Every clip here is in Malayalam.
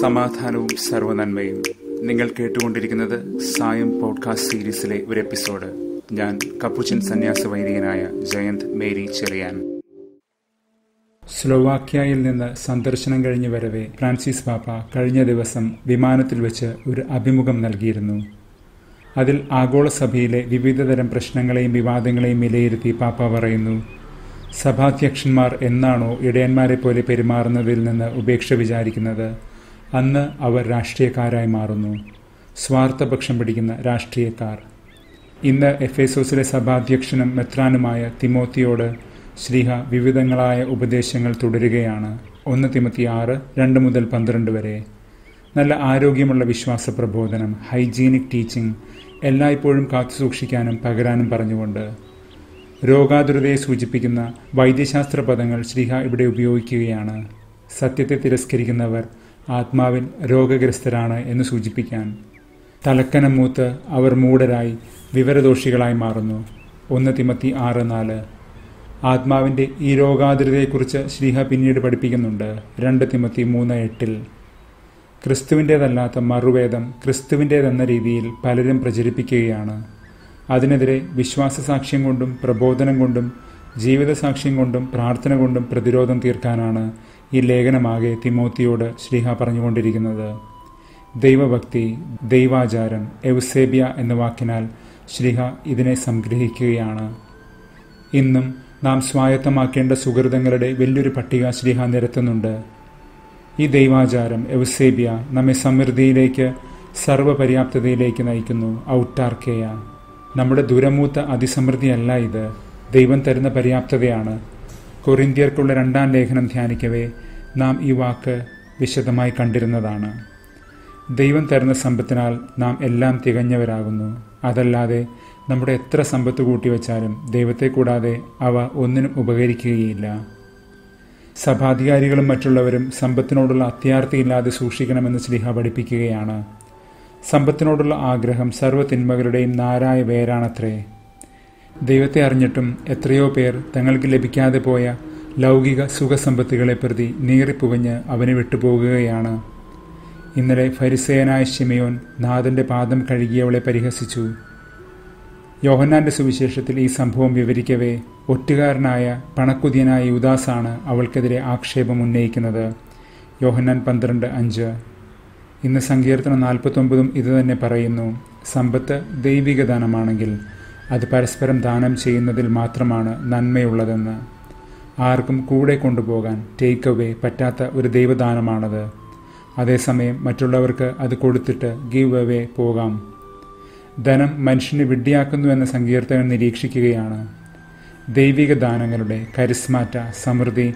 സമാധാനവും സർവ്വനന്മയും. നിങ്ങൾ കേട്ടുകൊണ്ടിരിക്കുന്നത് സായം പോഡ്കാസ്റ്റ് സീരീസിലെ ഒരു എപ്പിസോഡ്. ഞാൻ കപ്പുച്ചിൻ സന്യാസ വൈദികനായ ജയന്ത് മേരി ചെറിയാൻ. സ്ലോവാക്യയിൽ നിന്ന് സന്ദർശനം കഴിഞ്ഞ് വരവെ ഫ്രാൻസിസ് പാപ്പ കഴിഞ്ഞ ദിവസം വിമാനത്തിൽ വെച്ച് ഒരു അഭിമുഖം നൽകിയിരുന്നു. അതിൽ ആഗോളസഭയിലെ വിവിധതരം പ്രശ്നങ്ങളെയും വിവാദങ്ങളെയും വിലയിരുത്തി പാപ്പ പറയുന്നു, സഭാധ്യക്ഷന്മാർ എന്നാണോ ഇടയന്മാരെ പോലെ പെരുമാറുന്നതിൽ നിന്ന് ഉപേക്ഷ വിചാരിക്കുന്നത്, അന്ന് അവർ രാഷ്ട്രീയക്കാരായി മാറുന്നു, സ്വാർത്ഥപക്ഷം പിടിക്കുന്ന രാഷ്ട്രീയക്കാർ. ഇന്ന് എഫേസോസിലെ സഭാധ്യക്ഷനും മെത്രാനുമായ തിമോത്തിയോട് ശ്രീഹ വിവിധങ്ങളായ ഉപദേശങ്ങൾ തുടരുകയാണ്. 1 തിമോത്തി 6:2-12 വരെ. നല്ല ആരോഗ്യമുള്ള വിശ്വാസ പ്രബോധനം, ഹൈജീനിക് ടീച്ചിങ് എല്ലായ്പ്പോഴും കാത്തുസൂക്ഷിക്കാനും പകരാനും പറഞ്ഞുകൊണ്ട്. രോഗാതുരതയെ സൂചിപ്പിക്കുന്ന വൈദ്യശാസ്ത്ര പദങ്ങൾ ശ്രീഹ ഇവിടെ ഉപയോഗിക്കുകയാണ്. സത്യത്തെ തിരസ്കരിക്കുന്നവർ ആത്മാവിൽ രോഗഗ്രസ്തരാണ് എന്ന് സൂചിപ്പിക്കാൻ. തലക്കനം മൂത്ത് അവർ മൂഢരായി വിവരദോഷികളായി മാറുന്നു. 1 തിമോത്തി 6:4. ആത്മാവിൻ്റെ ഈ രോഗാതുരതയെക്കുറിച്ച് ശ്രീഹ പിന്നീട് പഠിപ്പിക്കുന്നുണ്ട്. 2 തിമോത്തി 3:8. ക്രിസ്തുവിൻ്റേതല്ലാത്ത മറുവേദം ക്രിസ്തുവിൻ്റേതെന്ന രീതിയിൽ പലരും പ്രചരിപ്പിക്കുകയാണ്. അതിനെതിരെ വിശ്വാസ സാക്ഷ്യം കൊണ്ടും പ്രബോധനം കൊണ്ടും ജീവിത സാക്ഷ്യം കൊണ്ടും പ്രാർത്ഥന കൊണ്ടും പ്രതിരോധം തീർക്കാനാണ് ഈ ലേഖനമാകെ തിമോത്തിയോട് ശ്രീഹ പറഞ്ഞുകൊണ്ടിരിക്കുന്നത്. ദൈവഭക്തി, ദൈവാചാരം, എവ്സേബിയ എന്ന വാക്കിനാൽ ശ്രീഹ ഇതിനെ സംഗ്രഹിക്കുകയാണ്. ഇന്നും നാം സ്വായത്തമാക്കേണ്ട സുഹൃതങ്ങളുടെ വലിയൊരു പട്ടിക ശ്രീഹ നിരത്തുന്നുണ്ട്. ഈ ദൈവാചാരം, എവ്സേബിയ, നമ്മെ സമൃദ്ധിയിലേക്ക്, സർവപര്യാപ്തതയിലേക്ക് നയിക്കുന്നു. ഔട്ടാർക്കേയ, നമ്മുടെ ദൂരമൂത്ത അതിസമൃദ്ധിയല്ല ഇത്, ദൈവം തരുന്ന പര്യാപ്തതയാണ്. കൊറിന്ത്യർക്കുള്ള 2-ാം ലേഖനം ധ്യാനിക്കവേ നാം ഈ വാക്ക് വിശദമായി കണ്ടിരുന്നതാണ്. ദൈവം തരുന്ന സമ്പത്തിനാൽ നാം എല്ലാം തികഞ്ഞവരാകുന്നു. അതല്ലാതെ നമ്മുടെ എത്ര സമ്പത്ത് കൂട്ടിവെച്ചാലും ദൈവത്തെ കൂടാതെ അവ ഒന്നിനും ഉപകരിക്കുകയില്ല. സഭാധികാരികളും മറ്റുള്ളവരും സമ്പത്തിനോടുള്ള അത്യാർത്തിയില്ലാതെ സൂക്ഷിക്കണമെന്ന് ശ്ലീഹ പഠിപ്പിക്കുകയാണ്. സമ്പത്തിനോടുള്ള ആഗ്രഹം സർവ്വതിന്മകളുടെയും നാരായ വേരാണത്രേ. ദൈവത്തെ അറിഞ്ഞിട്ടും എത്രയോ പേർ തങ്ങൾക്ക് ലഭിക്കാതെ പോയ ലൗകിക സുഖസമ്പത്തുകളെ പ്രതി നീറിപ്പുകഞ്ഞ് അവന് വിട്ടുപോകുകയാണ്. ഇന്നലെ ഫരിസേയനായ ശിമയോൻ നാഥൻ്റെ പാദം കഴുകിയവളെ പരിഹസിച്ചു. യോഹന്നാൻ്റെ സുവിശേഷത്തിൽ ഈ സംഭവം വിവരിക്കവേ ഒറ്റുകാരനായ പണക്കുതിയനായ യൂദാസാണ് അവൾക്കെതിരെ ആക്ഷേപം ഉന്നയിക്കുന്നത്. യോഹന്നാൻ 12:5. ഇന്ന് സങ്കീർത്തനം 49 ഇതുതന്നെ പറയുന്നു. സമ്പത്ത് ദൈവിക ദാനമാണെങ്കിൽ അത് പരസ്പരം ദാനം ചെയ്യുന്നതിൽ മാത്രമാണ് നന്മയുള്ളതെന്ന്. ആർക്കും കൂടെ കൊണ്ടുപോകാൻ ടേക്ക് അവേ പറ്റാത്ത ഒരു ദൈവദാനമാണത്. അതേസമയം മറ്റുള്ളവർക്ക് അത് കൊടുത്തിട്ട് ഗീവ് അവേ പോകാം. ധനം മനുഷ്യനെ വിഡ്ഢിയാക്കുന്നു എന്ന സങ്കീർത്തനം നിരീക്ഷിക്കുകയാണ്. ദൈവിക ദാനങ്ങളുടെ കരിസ്മാറ്റ സമൃദ്ധി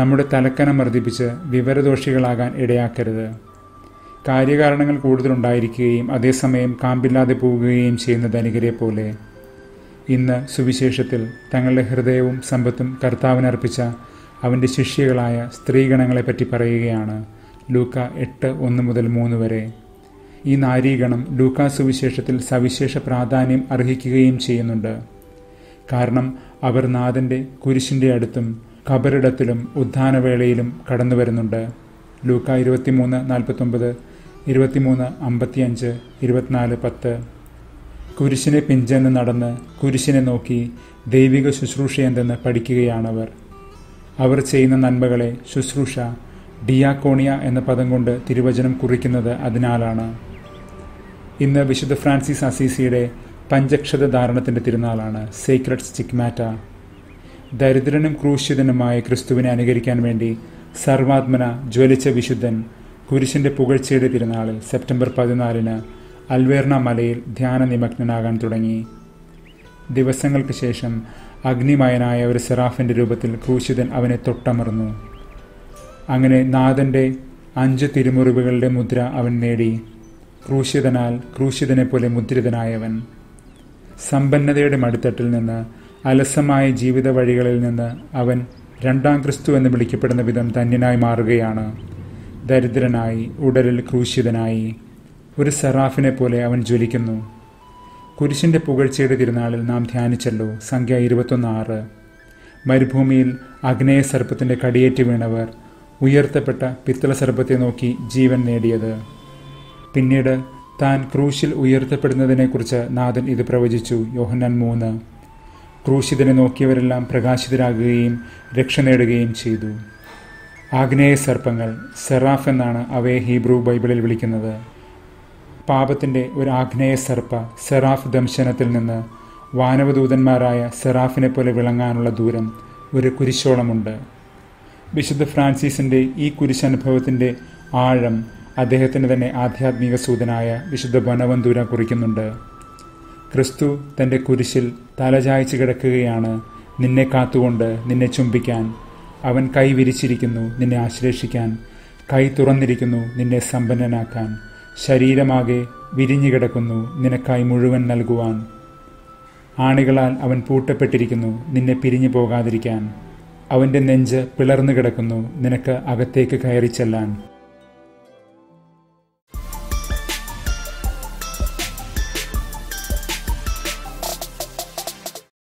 നമ്മുടെ തലക്കനം വർദ്ധിപ്പിച്ച് വിവരദോഷികളാകാൻ ഇടയാക്കരുത്. കാര്യകാരണങ്ങൾ കൂടുതലുണ്ടായിരിക്കുകയും അതേസമയം കാമ്പില്ലാതെ പോവുകയും ചെയ്യുന്ന ധനികരെ പോലെ ഇന്ന് സുവിശേഷത്തിൽ തങ്ങളുടെ ഹൃദയവും സമ്പത്തും കർത്താവിനർപ്പിച്ച അവൻ്റെ ശിഷ്യകളായ സ്ത്രീഗണങ്ങളെപ്പറ്റി പറയുകയാണ്. ലൂക്ക 8:1-3 വരെ. ഈ നാരീഗണം ലൂക്കാ സുവിശേഷത്തിൽ സവിശേഷ പ്രാധാന്യം അർഹിക്കുകയും ചെയ്യുന്നുണ്ട്. കാരണം അവർ നാഥൻ്റെ കുരിശിൻ്റെ അടുത്തും ഖബറിടത്തിലും ഉദ്ധാനവേളയിലും കടന്നു വരുന്നുണ്ട്. ലൂക്ക 23:49, 23:55, 24:10. കുരിശിനെ പിഞ്ചെന്ന് നടന്ന് കുരിശിനെ നോക്കി ദൈവിക ശുശ്രൂഷയെന്തെന്ന് പഠിക്കുകയാണവർ. അവർ ചെയ്യുന്ന നന്മകളെ ശുശ്രൂഷ, ഡിയാക്കോണിയ എന്ന പദം കൊണ്ട് തിരുവചനം കുറിക്കുന്നത് അതിനാലാണ്. ഇന്ന് വിശുദ്ധ ഫ്രാൻസിസ് അസീസിയുടെ പഞ്ചക്ഷത ധാരണത്തിൻ്റെ തിരുനാളാണ്. Secret stigmata. ദരിദ്രനും ക്രൂശിതനുമായ ക്രിസ്തുവിനെ അനുകരിക്കാൻ വേണ്ടി സർവാത്മന ജ്വലിച്ച വിശുദ്ധൻ കുരിശിൻ്റെ പുകഴ്ചയുടെ തിരുനാളിൽ സെപ്റ്റംബർ 14 അൽവേർണ മലയിൽ ധ്യാന നിമഗ്നനാകാൻ തുടങ്ങി. ദിവസങ്ങൾക്ക് ശേഷം അഗ്നിമയനായ ഒരു സെറാഫിൻ്റെ രൂപത്തിൽ ക്രൂശിതൻ അവനെ തൊട്ടമർന്നു. അങ്ങനെ നാഥൻ്റെ 5 തിരുമുറിവുകളുടെ മുദ്ര അവൻ നേടി. ക്രൂശിതനാൽ ക്രൂശിതനെ പോലെ മുദ്രിതനായവൻ. സമ്പന്നതയുടെ മടിത്തട്ടിൽ നിന്ന്, അലസമായ ജീവിത വഴികളിൽ നിന്ന് അവൻ 2-ാം ക്രിസ്തു എന്ന് വിളിക്കപ്പെടുന്ന വിധം ധന്യനായി മാറുകയാണ്. ദരിദ്രനായി, ഉടലിൽ ക്രൂശിതനായി, ഒരു സെറാഫിനെ പോലെ അവൻ ജ്വലിക്കുന്നു. കുരിശിൻ്റെ പുകഴ്ചയുടെ തിരുനാളിൽ നാം ധ്യാനിച്ചല്ലോ. സംഖ്യ 21:6. മരുഭൂമിയിൽ അഗ്നേയ സർപ്പത്തിൻ്റെ കടിയേറ്റ് വീണവർ ഉയർത്തപ്പെട്ട പിത്തള സർപ്പത്തെ നോക്കി ജീവൻ നേടിയത്. പിന്നീട് താൻ ക്രൂശിൽ ഉയർത്തപ്പെടുന്നതിനെക്കുറിച്ച് നാഥൻ ഇത് പ്രവചിച്ചു. യോഹന്നാൻ 3. ക്രൂശിതനെ നോക്കിയവരെല്ലാം പ്രകാശിതരാകുകയും രക്ഷ നേടുകയും ചെയ്തു. ആഗ്നേയ സർപ്പങ്ങൾ, സെറാഫ് എന്നാണ് അവയെ ഹീബ്രു ബൈബിളിൽ വിളിക്കുന്നത്. പാപത്തിൻ്റെ ഒരു ആഗ്നേയ സർപ്പ സെറാഫ് ദംശനത്തിൽ നിന്ന് വാനവദൂതന്മാരായ സെറാഫിനെ പോലെ വിളങ്ങാനുള്ള ദൂരം ഒരു കുരിശോളമുണ്ട്. വിശുദ്ധ ഫ്രാൻസിസിൻ്റെ ഈ കുരിശനുഭവത്തിൻ്റെ ആഴം അദ്ദേഹത്തിന് തന്നെ ആധ്യാത്മിക സൂതനായ വിശുദ്ധ ബനവന്തൂര കുറിക്കുന്നുണ്ട്. ക്രിസ്തു തൻ്റെ കുരിശിൽ തലചായ്ച്ച് കിടക്കുകയാണ്, നിന്നെ കാത്തുകൊണ്ട്, നിന്നെ ചുംബിക്കാൻ. അവൻ കൈ വിരിച്ചിരിക്കുന്നു, നിന്നെ ആശ്ലേഷിക്കാൻ. കൈ തുറന്നിരിക്കുന്നു, നിന്നെ സമ്പന്നനാക്കാൻ. ശരീരമാകെ വിരിഞ്ഞുകിടക്കുന്നു, നിനക്കായി മുഴുവൻ നൽകുവാൻ. ആണികളാൽ അവൻ പൂട്ടപ്പെട്ടിരിക്കുന്നു, നിന്നെ പിരിഞ്ഞു പോകാതിരിക്കാൻ. അവൻ്റെ നെഞ്ച് പിളർന്നു കിടക്കുന്നു, നിനക്ക് അകത്തേക്ക് കയറി ചെല്ലാൻ.